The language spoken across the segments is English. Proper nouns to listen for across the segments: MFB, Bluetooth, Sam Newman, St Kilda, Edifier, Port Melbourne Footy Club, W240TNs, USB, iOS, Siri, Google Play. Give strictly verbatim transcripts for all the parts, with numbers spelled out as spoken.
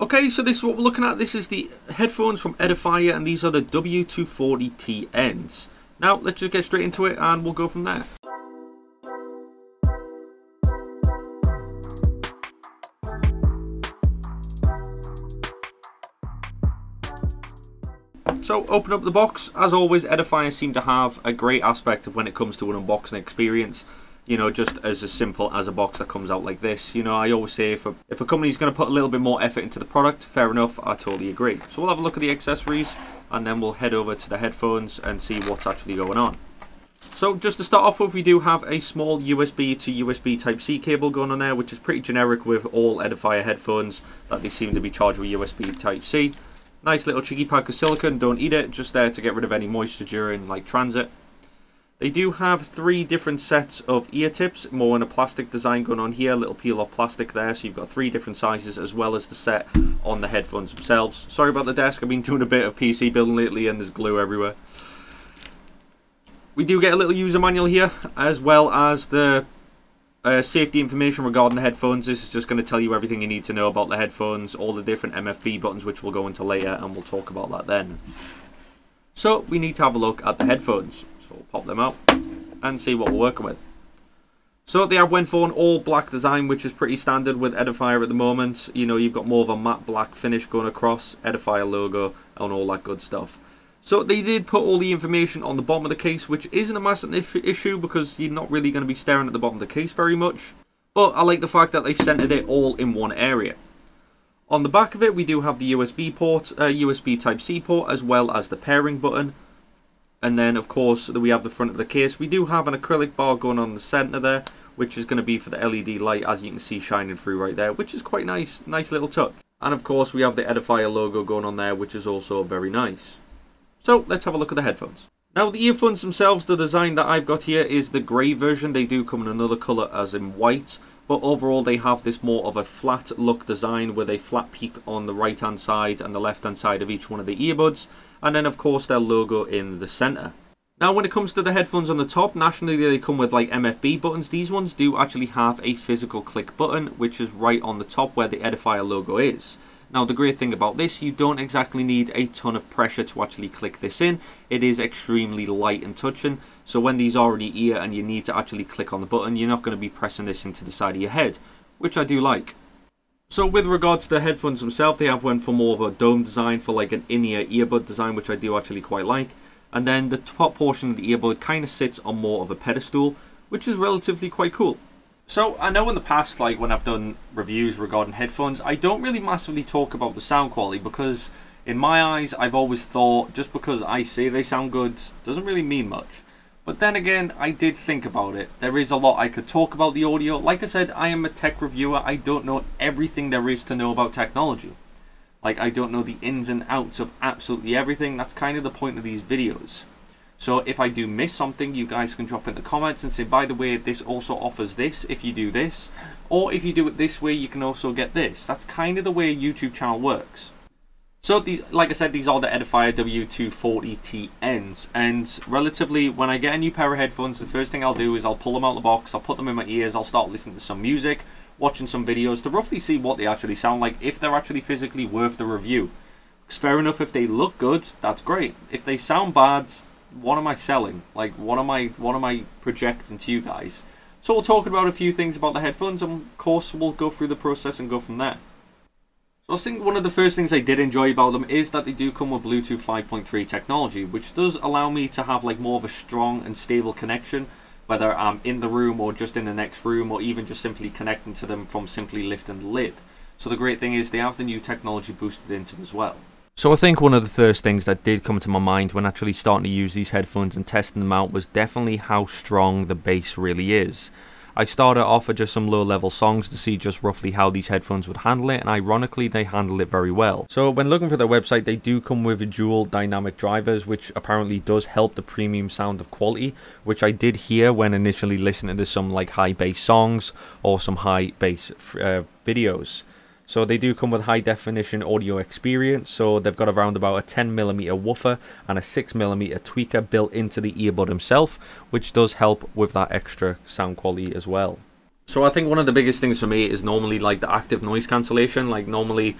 Okay, so this is what we're looking at. This is the headphones from Edifier, and these are the W two forty T Ns. Now, let's just get straight into it, and we'll go from there. So, open up the box. As always, Edifier seem to have a great aspect of when it comes to an unboxing experience. You know, just as, as simple as a box that comes out like this. You know, I always say if a, if a company's going to put a little bit more effort into the product, fair enough, I totally agree. So we'll have a look at the accessories, and then we'll head over to the headphones and see what's actually going on. So just to start off with, we do have a small U S B to U S B Type C cable going on there, which is pretty generic with all Edifier headphones, that they seem to be charged with U S B Type C. Nice little cheeky pack of silicone, don't eat it, just there to get rid of any moisture during, like, transit. They do have three different sets of ear tips, more in a plastic design going on here, a little peel off plastic there, so you've got three different sizes as well as the set on the headphones themselves. Sorry about the desk, I've been doing a bit of P C building lately and there's glue everywhere. We do get a little user manual here, as well as the uh, safety information regarding the headphones. This is just going to tell you everything you need to know about the headphones, all the different M F B buttons which we'll go into later, and we'll talk about that then. So we need to have a look at the headphones. So we'll pop them out and see what we're working with. So they have went for an all black design, which is pretty standard with Edifier at the moment. You know, you've got more of a matte black finish going across, Edifier logo and all that good stuff. So they did put all the information on the bottom of the case, which isn't a massive issue because you're not really going to be staring at the bottom of the case very much. But I like the fact that they've centered it all in one area. On the back of it, we do have the U S B port, uh, U S B Type C port, as well as the pairing button. And then, of course, we have the front of the case. We do have an acrylic bar going on the centre there, which is going to be for the L E D light, as you can see shining through right there, which is quite nice. Nice little touch. And, of course, we have the Edifier logo going on there, which is also very nice. So, let's have a look at the headphones. Now, the earphones themselves, the design that I've got here is the grey version. They do come in another colour, as in white. But overall, they have this more of a flat look design with a flat peak on the right-hand side and the left-hand side of each one of the earbuds. And then, of course, their logo in the centre. Now, when it comes to the headphones on the top, nationally, they come with, like, M F B buttons. These ones do actually have a physical click button, which is right on the top where the Edifier logo is. Now, the great thing about this, you don't exactly need a ton of pressure to actually click this in. It is extremely light and touching, so when these are in your ear and you need to actually click on the button, you're not going to be pressing this into the side of your head, which I do like. So with regard to the headphones themselves, they have went for more of a dome design for like an in-ear earbud design, which I do actually quite like. And then the top portion of the earbud kind of sits on more of a pedestal, which is relatively quite cool. So, I know in the past, like, when I've done reviews regarding headphones, I don't really massively talk about the sound quality because, in my eyes, I've always thought just because I say they sound good doesn't really mean much. But then again, I did think about it. There is a lot I could talk about the audio. Like I said, I am a tech reviewer. I don't know everything there is to know about technology. Like, I don't know the ins and outs of absolutely everything. That's kind of the point of these videos. So if I do miss something, you guys can drop in the comments and say, by the way, this also offers this if you do this. Or if you do it this way, you can also get this. That's kind of the way a YouTube channel works. So these, like I said, these are the Edifier W two forty T Ns. And relatively, when I get a new pair of headphones, the first thing I'll do is I'll pull them out of the box, I'll put them in my ears, I'll start listening to some music, watching some videos to roughly see what they actually sound like, if they're actually physically worth the review. Because fair enough, if they look good, that's great. If they sound bad, what am I selling? Like, what am I what am I projecting to you guys? So we'll talk about a few things about the headphones, and of course we'll go through the process and go from there. So I think one of the first things I did enjoy about them is that they do come with Bluetooth five point three technology, which does allow me to have like more of a strong and stable connection, whether I'm in the room or just in the next room, or even just simply connecting to them from simply lifting the lid. So the great thing is they have the new technology boosted into them as well. So I think one of the first things that did come to my mind when actually starting to use these headphones and testing them out was definitely how strong the bass really is. I started off at just some low level songs to see just roughly how these headphones would handle it, and ironically they handle it very well. So when looking for their website, they do come with dual dynamic drivers, which apparently does help the premium sound of quality, which I did hear when initially listening to some like high bass songs or some high bass uh, videos. So they do come with high definition audio experience, so they've got around about a ten millimeter woofer and a six millimeter tweaker built into the earbud himself, which does help with that extra sound quality as well. So I think one of the biggest things for me is normally like the active noise cancellation. Like normally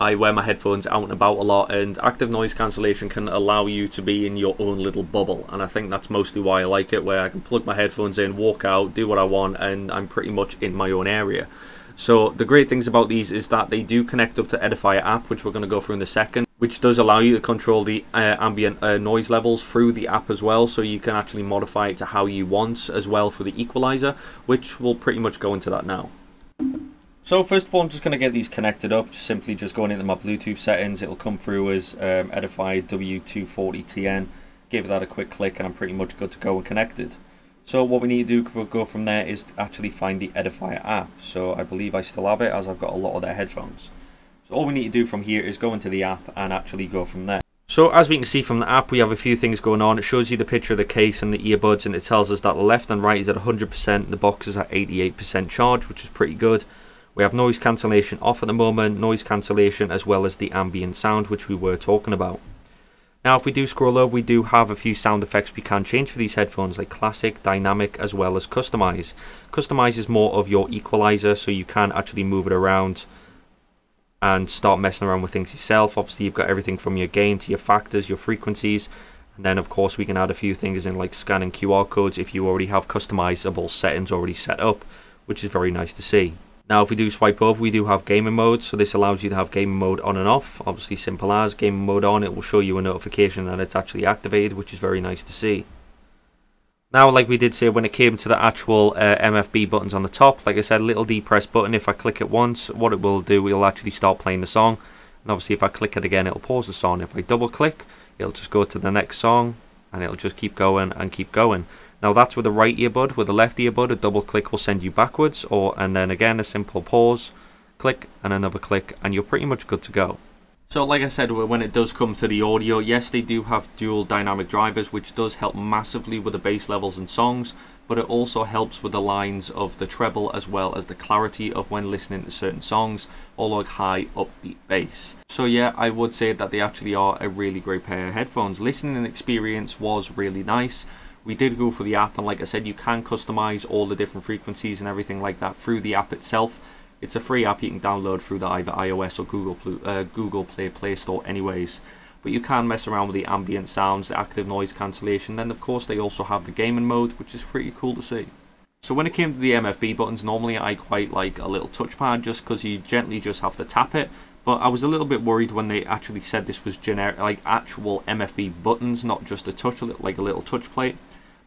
I wear my headphones out and about a lot, and active noise cancellation can allow you to be in your own little bubble, and I think that's mostly why I like it, where I can plug my headphones in, walk out, do what I want, and I'm pretty much in my own area. So the great things about these is that they do connect up to Edifier app, which we're going to go through in a second, which does allow you to control the uh, ambient uh, noise levels through the app as well, so you can actually modify it to how you want as well for the equalizer, which we'll pretty much go into that now. So first of all, I'm just going to get these connected up, just simply just going into my Bluetooth settings. It'll come through as um, Edifier W two forty T N. Give that a quick click and I'm pretty much good to go and connected. So what we need to do, go from there, is to actually find the Edifier app. So I believe I still have it, as I've got a lot of their headphones. So all we need to do from here is go into the app and actually go from there. So as we can see from the app, we have a few things going on. It shows you the picture of the case and the earbuds, and it tells us that the left and right is at one hundred percent and the box is at eighty-eight percent charge, which is pretty good. We have noise cancellation off at the moment, noise cancellation as well as the ambient sound, which we were talking about. Now if we do scroll over, we do have a few sound effects we can change for these headphones, like classic, dynamic, as well as customize. Customize is more of your equalizer, so you can actually move it around and start messing around with things yourself. Obviously you've got everything from your gain to your factors, your frequencies, and then of course we can add a few things in, like scanning Q R codes if you already have customizable settings already set up, which is very nice to see. Now if we do swipe over, we do have gaming mode, so this allows you to have gaming mode on and off. Obviously simple as gaming mode on, it will show you a notification that it's actually activated, which is very nice to see. Now, like we did say, when it came to the actual uh, M F B buttons on the top, like I said, little D press button, if I click it once, what it will do, it'll actually start playing the song. And obviously if I click it again, it'll pause the song. If I double click, it'll just go to the next song and it'll just keep going and keep going. Now that's with the right earbud. With the left earbud, a double click will send you backwards, or and then again a simple pause, click and another click, and you're pretty much good to go. So like I said, when it does come to the audio, yes, they do have dual dynamic drivers, which does help massively with the bass levels and songs, but it also helps with the lines of the treble as well as the clarity of when listening to certain songs, or like high upbeat bass. So yeah, I would say that they actually are a really great pair of headphones. Listening experience was really nice. We did go for the app, and like I said, you can customize all the different frequencies and everything like that through the app itself. It's a free app you can download through the either iOS or Google, uh, Google Play Play Store anyways. But you can mess around with the ambient sounds, the active noise cancellation. Then of course they also have the gaming mode, which is pretty cool to see. So when it came to the M F B buttons, normally I quite like a little touchpad, just because you gently just have to tap it. But I was a little bit worried when they actually said this was generic, like actual M F B buttons, not just a touch, like a little touch plate.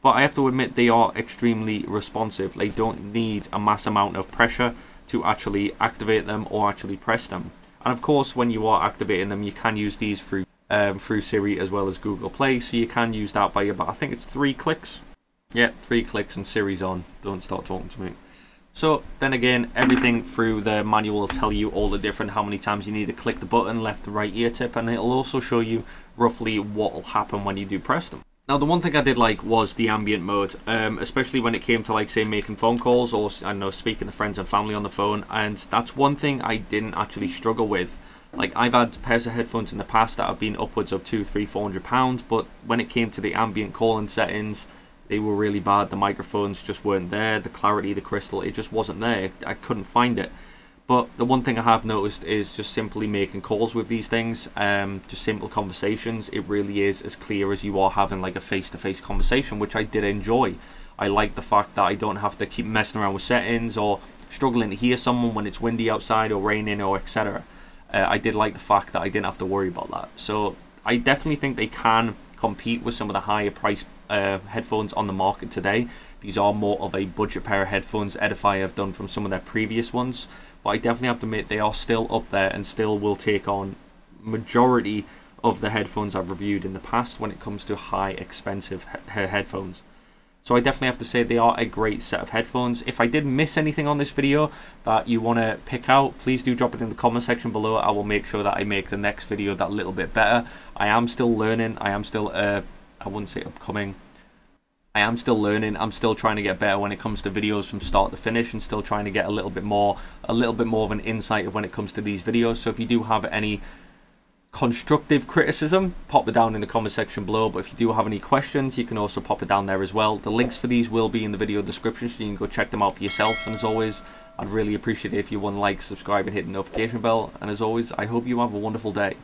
But I have to admit, they are extremely responsive. They don't need a mass amount of pressure to actually activate them or actually press them. And of course, when you are activating them, you can use these through um, through Siri as well as Google Play. So you can use that by about, I think it's three clicks. Yeah, three clicks and Siri's on. Don't start talking to me. So then again, everything through the manual will tell you all the different, how many times you need to click the button, left to right ear tip, and it'll also show you roughly what will happen when you do press them. Now the one thing I did like was the ambient mode, um, especially when it came to, like, say, making phone calls, or I don't know, speaking to friends and family on the phone, and that's one thing I didn't actually struggle with. Like, I've had pairs of headphones in the past that have been upwards of two, three, four hundred pounds, but when it came to the ambient calling settings, they were really bad. The microphones just weren't there, the clarity, the crystal, it just wasn't there. I couldn't find it. But the one thing I have noticed is just simply making calls with these things, um, just simple conversations. It really is as clear as you are having like a face-to-face conversation, which I did enjoy. I like the fact that I don't have to keep messing around with settings or struggling to hear someone when it's windy outside or raining or et cetera. Uh, I did like the fact that I didn't have to worry about that. So I definitely think they can compete with some of the higher priced uh, headphones on the market today. These are more of a budget pair of headphones Edifier have done from some of their previous ones. But I definitely have to admit, they are still up there and still will take on majority of the headphones I've reviewed in the past when it comes to high expensive he headphones. So I definitely have to say they are a great set of headphones. If I did miss anything on this video that you want to pick out, please do drop it in the comment section below. I will make sure that I make the next video that little bit better. I am still learning. I am still, uh, I wouldn't say upcoming. I am still learning. I'm still trying to get better when it comes to videos from start to finish, and still trying to get a little bit more, a little bit more of an insight of when it comes to these videos. So if you do have any constructive criticism, pop it down in the comment section below. But if you do have any questions, you can also pop it down there as well. The links for these will be in the video description, so you can go check them out for yourself. And as always, I'd really appreciate it if you want to like, subscribe and hit the notification bell, and as always I hope you have a wonderful day.